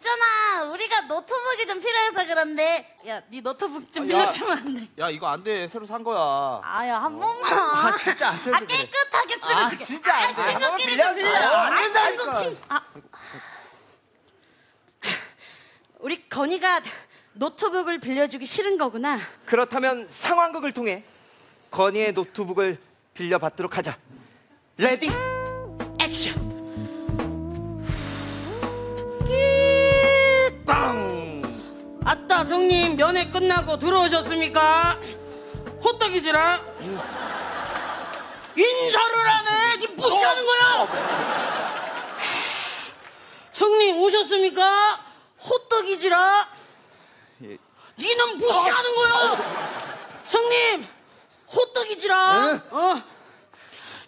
있잖아, 우리가 노트북이 좀 필요해서 그런데. 야, 네 노트북 좀 빌려주면 안 돼? 야, 이거 안 돼. 새로 산 거야. 아야, 한 번만. 아, 진짜 안 돼서 그래. 깨끗하게 쓰면 좋겠어. 진짜 안 돼. 친구끼리 좀 빌려. 안 된다니까. 우리 건이가 노트북을 빌려주기 싫은 거구나. 그렇다면 상황극을 통해 건이의 노트북을 빌려받도록 하자. 레디 액션. 빵! 아따 성님, 면회 끝나고 들어오셨습니까? 호떡이지라. 인사를 안 해! 니 무시하는 거야! 성님 오셨습니까? 호떡이지라. 니는 무시하는 거야! 성님 호떡이지라. 어?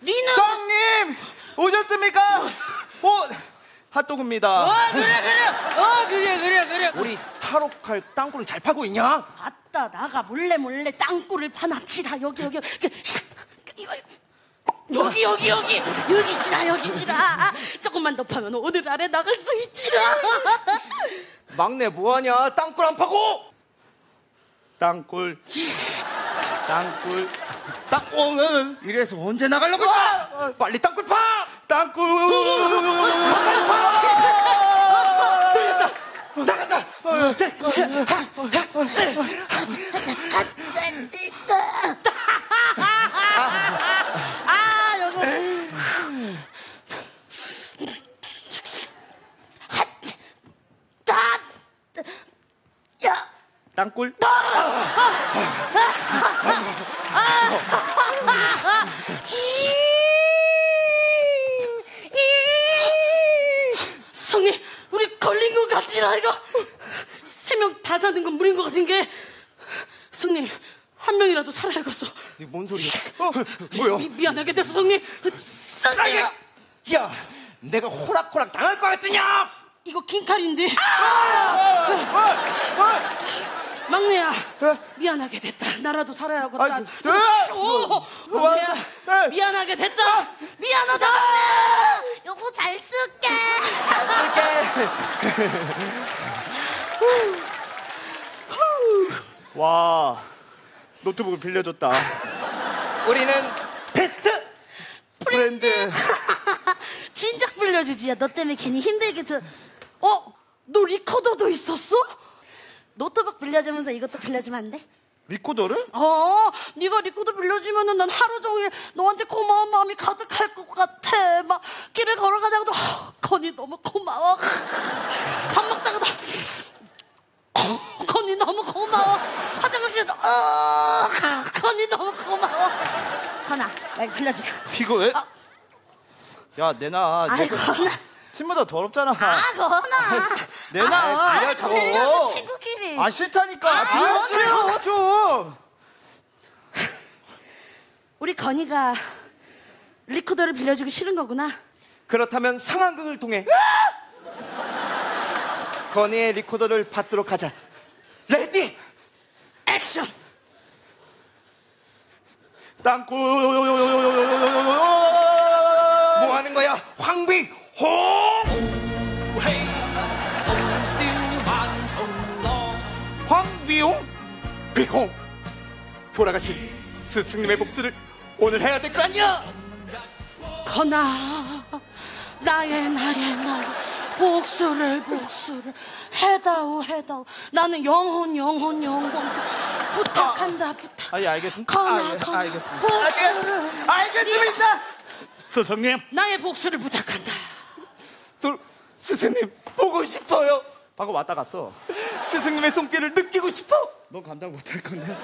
니는 성님 오셨습니까? 핫도그입니다. 그래. 우리 탈옥할 땅굴은 잘 파고 있냐? 아따, 나가 몰래 땅굴을 파놨지라. 여기. 여기지라. 조금만 더 파면 오늘 아래 나갈 수 있지라. 막내 뭐하냐? 땅굴 안 파고? 땅굴. 이래서 언제 나가려고? 빨리 땅굴 파! 땅굴! 빨리 파! 들렸다! 나갔다! 아, 여보. 땅굴? 성님, 우리 걸린 것 같지라. 이거 세 명 다 사는 건 무리인 것 같은 게. 성님, 한 명이라도 살아야겠어. 이게 뭔 소리야? 뭐야? 미안하게 됐어, 성님. 야, 내가 호락호락 당할 것 같으냐? 이거 긴 칼인데. 막내야, 미안하게 됐다. 나라도 살아야 하겠다. 막내야, 미안하게 됐다. 미안하다. 요거 잘 쓸게. 와, 노트북을 빌려줬다. 우리는 베스트 브랜드. 진작 빌려주지. 야, 너 때문에 괜히 힘들게 너 리코더도 있었어? 노트북 빌려주면서 이것도 빌려주면 안 돼? 리코더를? 네가 리코더 빌려주면은 난 하루 종일 너한테 고마운 마음이 가득할 것 같아. 막 길을 걸어가다가도 건이 너무 고마워. 밥 먹다가도 건이 너무 고마워. 화장실에서 건이 너무 고마워. 건아, 말 빌려줘. 이거 왜? 야, 내놔. 아이, 건아. 친구들 더럽잖아. 건아. 내놔. 빌려줘, 친구끼리. 싫다니까. 빌려줘. 우리 건이가 리코더를 빌려주기 싫은 거구나. 그렇다면 상황극을 통해 건이의 리코더를 받도록 하자. 레디 액션. 땅굴. 뭐 하는 거야? 황비 홍! 황비용? 비홍! 돌아가신 스승님의 복수를 오늘 해야 될 거 아니야? 건아, 나의 복수를 해다오. 나는 영혼 부탁한다. 알겠습니다. 건아, 알겠습니다. 복수를. 알겠습니다. 스승님, 나의 복수를 부탁한다. 스승님 보고 싶어요. 방금 왔다 갔어. 스승님의 손길을 느끼고 싶어. 넌 감당 못할 건데.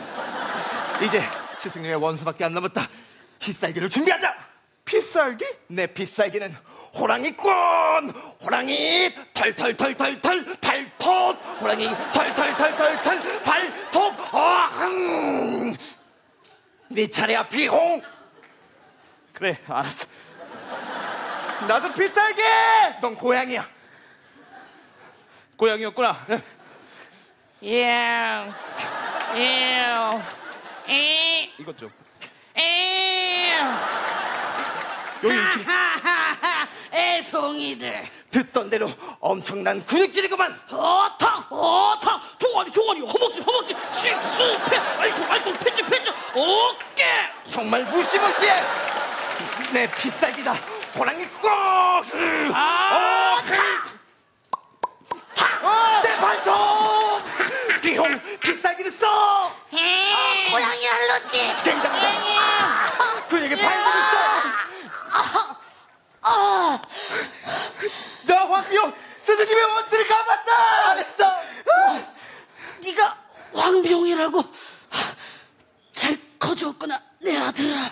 이제 스승님의 원수밖에 안 남았다. 필살기를 준비하자. 필살기? 내 필살기는 호랑이꾼. 호랑이 털털털털털 발톱. 호랑이 털털털털털 발톱. 네 차례야, 비홍. 그래, 알았어. 나도 필살기! 넌 고양이야. 고양이였구나. 이것 좀. 여기 2층. 애송이들. 듣던 대로 엄청난 근육질이구만. 아타 아타 종아리 종아리 허벅지 허벅지 식수패 아이고 아이고 패치 패치 어깨 정말 무시무시해. 내 핏살기다 호랑이 꼭 아타 내 발톱 비용 핏살기를 써. 아, 고양이 할로지 굉장하다. 근육이 발톱을 써. 나 황미용 스승님의 원수를 갚았어. 잘했어. 네가 황미용이라고 잘 커주었구나 내 아들아.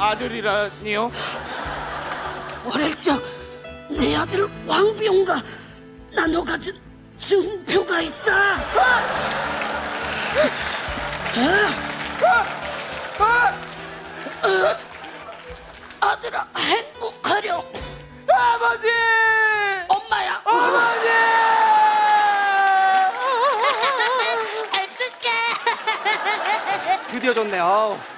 아들이라니요? 어릴 적 내 아들 황미용과 나눠 가진 증표가 있다. 아들아 행복하렴. 아버지 엄마야 어머니. 잘 쓸게. 드디어 줬네.